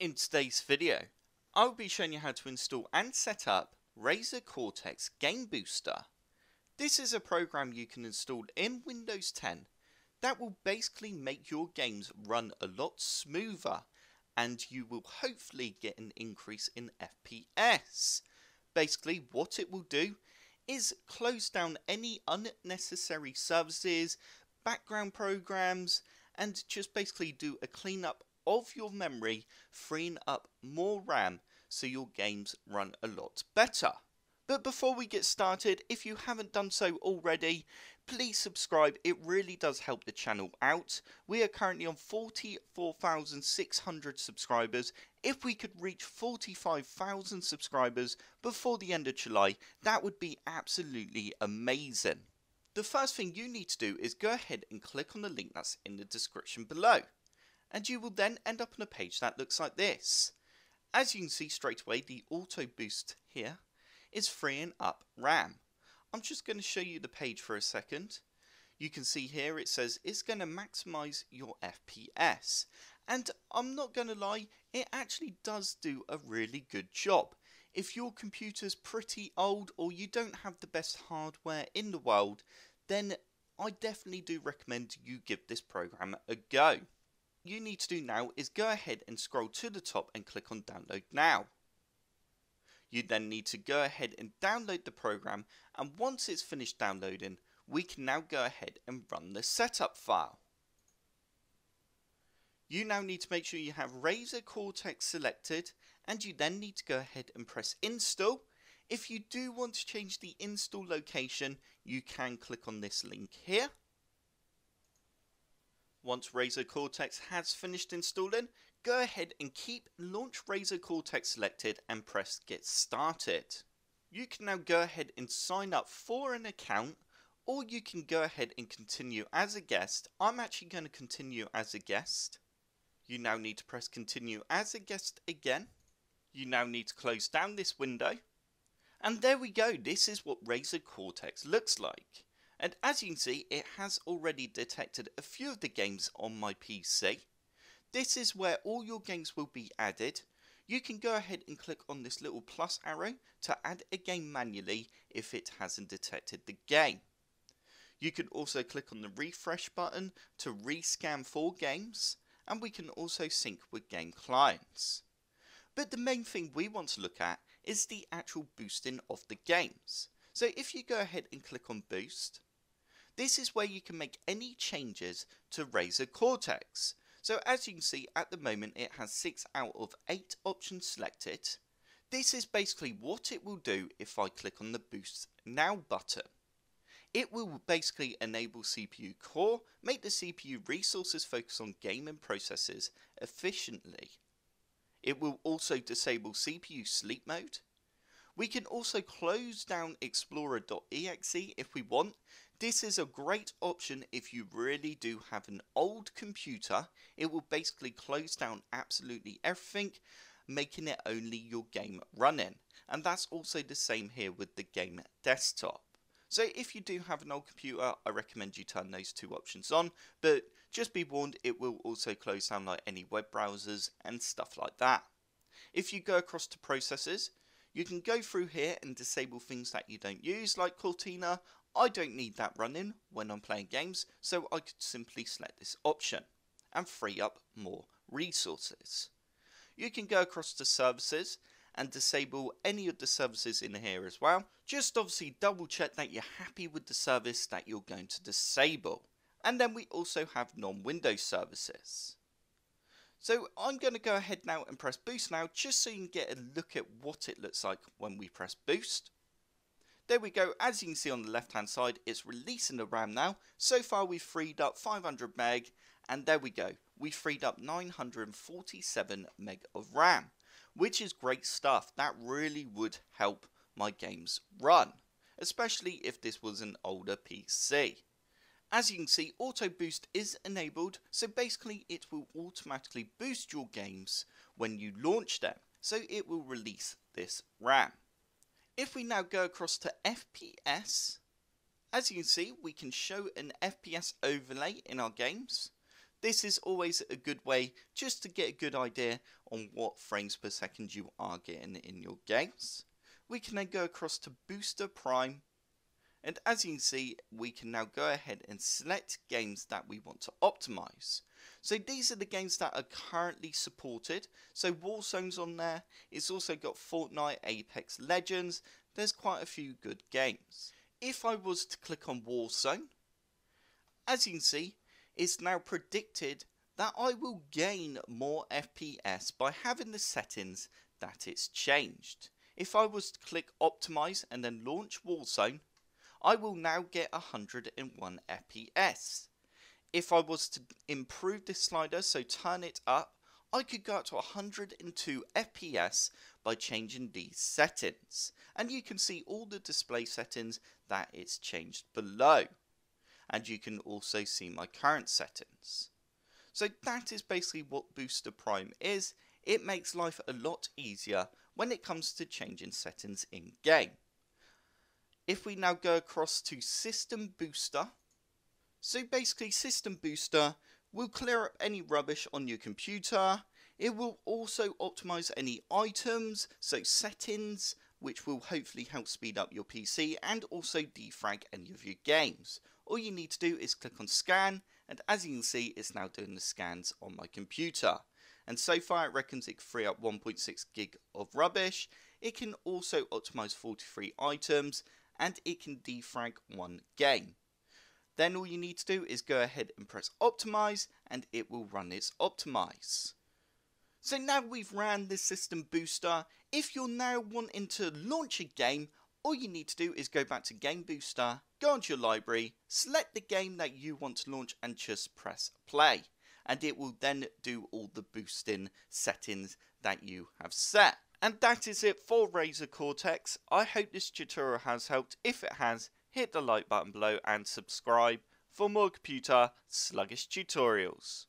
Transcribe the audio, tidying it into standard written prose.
In today's video, I'll be showing you how to install and set up Razer Cortex Game Booster. This is a program you can install in Windows 10 that will basically make your games run a lot smoother and you will hopefully get an increase in FPS. Basically what it will do is close down any unnecessary services, background programs, and just basically do a cleanup of your memory, freeing up more RAM so your games run a lot better. But before we get started, if you haven't done so already, please subscribe. It really does help the channel out. We are currently on 44,600 subscribers. If we could reach 45,000 subscribers before the end of July, that would be absolutely amazing. The first thing you need to do is go ahead and click on the link that's in the description below, and you will then end up on a page that looks like this. As you can see straight away, the auto boost here is freeing up RAM. I'm just going to show you the page for a second. You can see here it says it's going to maximize your FPS, and I'm not going to lie, it actually does do a really good job. If your computer's pretty old or you don't have the best hardware in the world, then I definitely do recommend you give this program a go. You need to do now is go ahead and scroll to the top and click on download now. You then need to go ahead and download the program, and once it's finished downloading, we can now go ahead and run the setup file. You now need to make sure you have Razer Cortex selected, and you then need to go ahead and press install. If you do want to change the install location, you can click on this link here. Once Razer Cortex has finished installing, go ahead and keep Launch Razer Cortex selected and press Get Started. You can now go ahead and sign up for an account, or you can go ahead and continue as a guest. I'm actually going to continue as a guest. You now need to press Continue as a guest again. You now need to close down this window. And there we go, this is what Razer Cortex looks like. And as you can see, it has already detected a few of the games on my PC. This is where all your games will be added. You can go ahead and click on this little plus arrow to add a game manually if it hasn't detected the game. You can also click on the refresh button to rescan for games, and we can also sync with game clients. But the main thing we want to look at is the actual boosting of the games. So if you go ahead and click on Boost, this is where you can make any changes to Razer Cortex. So as you can see, at the moment it has 6 out of 8 options selected. This is basically what it will do if I click on the Boost Now button. It will basically enable CPU core, make the CPU resources focus on gaming processes efficiently. It will also disable CPU sleep mode. We can also close down explorer.exe if we want. This is a great option if you really do have an old computer. It will basically close down absolutely everything, making it only your game running. And that's also the same here with the game desktop. So if you do have an old computer, I recommend you turn those two options on. But just be warned, it will also close down like any web browsers and stuff like that. If you go across to processes, you can go through here and disable things that you don't use, like Cortana. I don't need that running when I'm playing games, so I could simply select this option and free up more resources. You can go across to services and disable any of the services in here as well. Just obviously double check that you're happy with the service that you're going to disable. And then we also have non-Windows services. So I'm going to go ahead now and press boost now, just so you can get a look at what it looks like when we press boost. There we go, as you can see on the left hand side, it's releasing the RAM now. So far we've freed up 500 meg, and there we go, we freed up 947 meg of RAM, which is great stuff. That really would help my games run, especially if this was an older PC. As you can see, auto boost is enabled, so basically it will automatically boost your games when you launch them, so it will release this RAM. If we now go across to FPS, as you can see, we can show an FPS overlay in our games. This is always a good way just to get a good idea on what frames per second you are getting in your games. We can then go across to Booster Prime, and as you can see, we can now go ahead and select games that we want to optimize. So these are the games that are currently supported. So Warzone's on there. It's also got Fortnite, Apex Legends. There's quite a few good games. If I was to click on Warzone, as you can see, it's now predicted that I will gain more FPS by having the settings that it's changed. If I was to click optimize and then launch Warzone, I will now get 101 FPS. If I was to improve this slider, so turn it up, I could go up to 102 FPS by changing these settings. And you can see all the display settings that it's changed below. And you can also see my current settings. So that is basically what Booster Prime is. It makes life a lot easier when it comes to changing settings in game. If we now go across to System Booster, so basically System Booster will clear up any rubbish on your computer. It will also optimize any items, so settings, which will hopefully help speed up your PC and also defrag any of your games. All you need to do is click on scan, and as you can see, it's now doing the scans on my computer. And so far it reckons it can free up 1.6 gig of rubbish. It can also optimize 43 items, and it can defrag one game. Then all you need to do is go ahead and press optimize, and it will run its optimize. So now we've ran this System Booster. If you're now wanting to launch a game, all you need to do is go back to Game Booster, go onto your library, select the game that you want to launch and just press play. And it will then do all the boosting settings that you have set. And that is it for Razer Cortex. I hope this tutorial has helped. If it has, hit the like button below and subscribe for more computer sluggish tutorials.